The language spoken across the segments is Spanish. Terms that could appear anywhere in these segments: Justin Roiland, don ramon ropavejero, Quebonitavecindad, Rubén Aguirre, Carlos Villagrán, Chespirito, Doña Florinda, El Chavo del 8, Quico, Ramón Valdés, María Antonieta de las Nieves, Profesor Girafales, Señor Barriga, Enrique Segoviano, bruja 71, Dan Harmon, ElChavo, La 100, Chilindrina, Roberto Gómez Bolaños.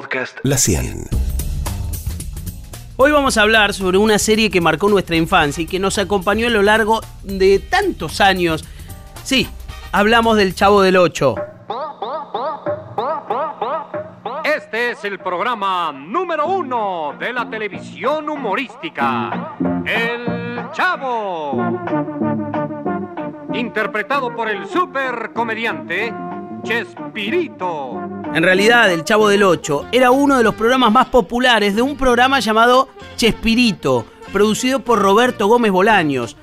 podcast La 100. Hoy vamos a hablar sobre una serie que marcó nuestra infancia y que nos acompañó a lo largo de tantos años. Sí, hablamos del Chavo del 8. Este es el programa número 1 de la televisión humorística, El Chavo, interpretado por el supercomediante Chespirito. En realidad, El Chavo del 8 era uno de los programas más populares de un programa llamado Chespirito, producido por Roberto Gómez Bolaños.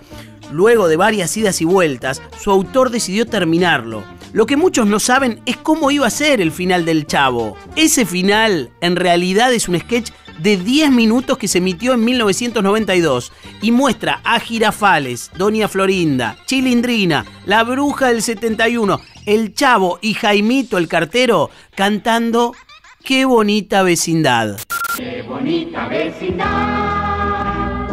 Luego de varias idas y vueltas, su autor decidió terminarlo. Lo que muchos no saben es cómo iba a ser el final del Chavo. Ese final, en realidad, es un sketch de 10 minutos que se emitió en 1992 y muestra a Girafales, Doña Florinda, Chilindrina, la bruja del 71, el Chavo y Jaimito el cartero cantando Qué bonita vecindad. Qué bonita vecindad,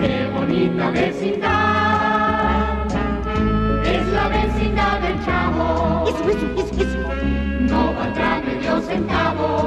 qué bonita vecindad, es la vecindad del Chavo. Eso. No valdrá medio centavo.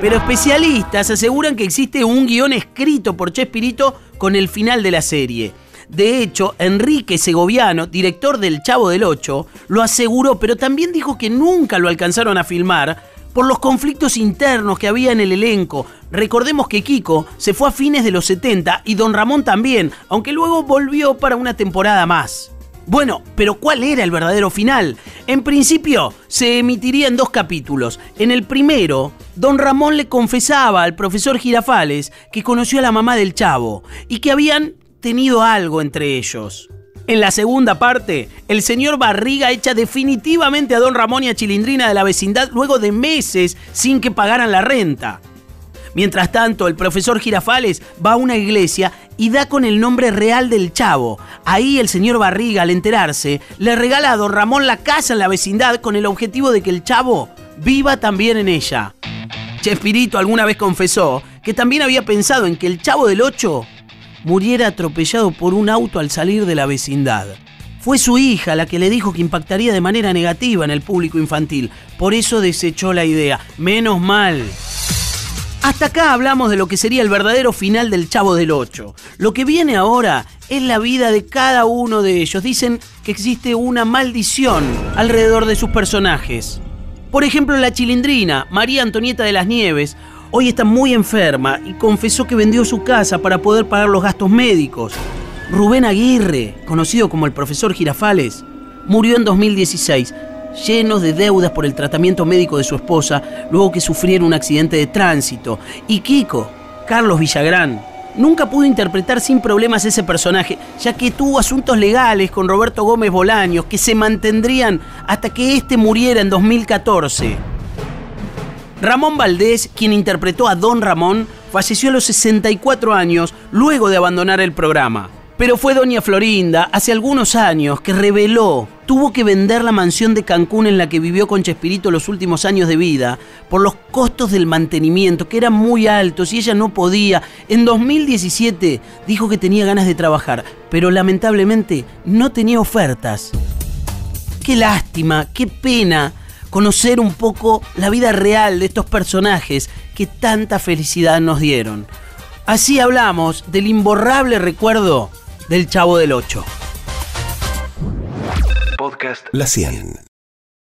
Pero especialistas aseguran que existe un guión escrito por Chespirito con el final de la serie. De hecho, Enrique Segoviano, director del Chavo del 8, lo aseguró, pero también dijo que nunca lo alcanzaron a filmar por los conflictos internos que había en el elenco. Recordemos que Kiko se fue a fines de los 70 y Don Ramón también, aunque luego volvió para una temporada más. Bueno, pero ¿cuál era el verdadero final? En principio, se emitiría en 2 capítulos. En el primero, Don Ramón le confesaba al profesor Girafales que conoció a la mamá del Chavo y que habían tenido algo entre ellos. En la segunda parte, el señor Barriga echa definitivamente a Don Ramón y a Chilindrina de la vecindad luego de meses sin que pagaran la renta. Mientras tanto, el profesor Girafales va a una iglesia y da con el nombre real del Chavo. Ahí el señor Barriga, al enterarse, le regala a Don Ramón la casa en la vecindad con el objetivo de que el Chavo viva también en ella. Chespirito alguna vez confesó que también había pensado en que el Chavo del 8 muriera atropellado por un auto al salir de la vecindad. Fue su hija la que le dijo que impactaría de manera negativa en el público infantil. Por eso desechó la idea. Menos mal. Hasta acá hablamos de lo que sería el verdadero final del Chavo del 8. Lo que viene ahora es la vida de cada uno de ellos. Dicen que existe una maldición alrededor de sus personajes. Por ejemplo, la Chilindrina, María Antonieta de las Nieves, hoy está muy enferma y confesó que vendió su casa para poder pagar los gastos médicos. Rubén Aguirre, conocido como el profesor Girafales, murió en 2016. Llenos de deudas por el tratamiento médico de su esposa luego que sufriera un accidente de tránsito. Y Kiko, Carlos Villagrán, nunca pudo interpretar sin problemas ese personaje, ya que tuvo asuntos legales con Roberto Gómez Bolaños que se mantendrían hasta que este muriera en 2014. Ramón Valdés, quien interpretó a Don Ramón, falleció a los 64 años luego de abandonar el programa. Pero fue Doña Florinda, hace algunos años, que reveló que tuvo que vender la mansión de Cancún en la que vivió con Chespirito los últimos años de vida por los costos del mantenimiento, que eran muy altos y ella no podía. En 2017 dijo que tenía ganas de trabajar, pero lamentablemente no tenía ofertas. Qué lástima, qué pena conocer un poco la vida real de estos personajes que tanta felicidad nos dieron. Así hablamos del imborrable recuerdo del Chavo del 8. Podcast La 100.